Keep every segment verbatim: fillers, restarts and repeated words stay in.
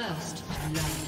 First love.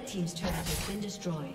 Red team's turret has been destroyed.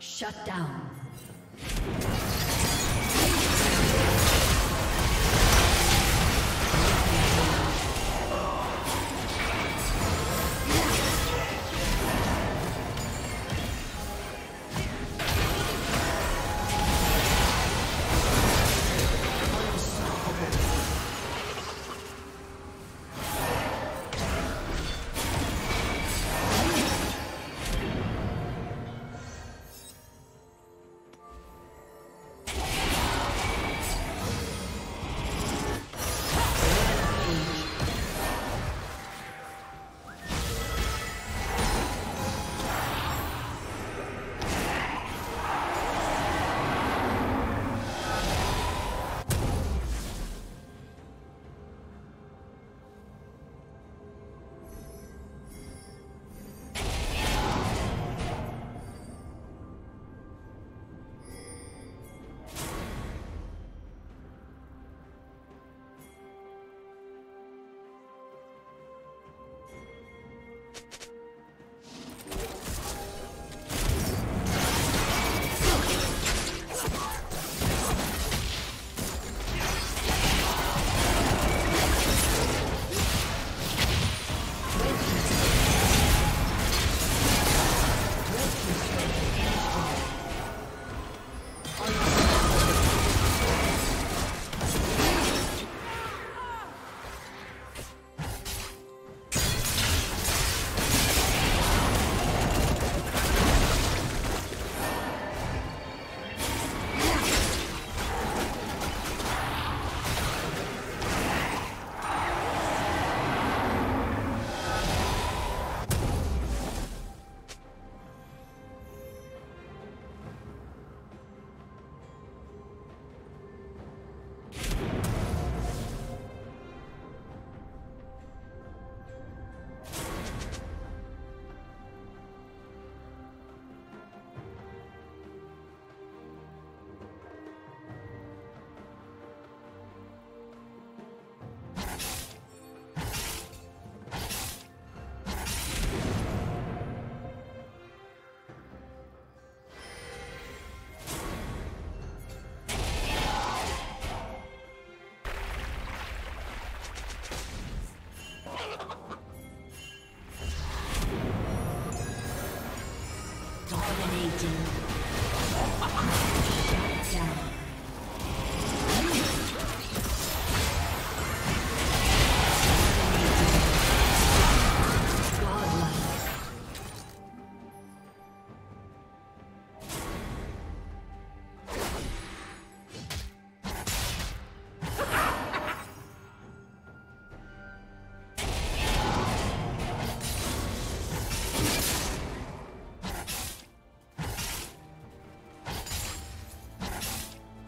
Shut down.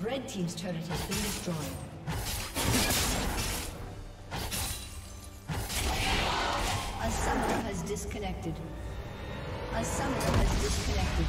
Red team's turret has been destroyed. A summoner has disconnected. A summoner has disconnected.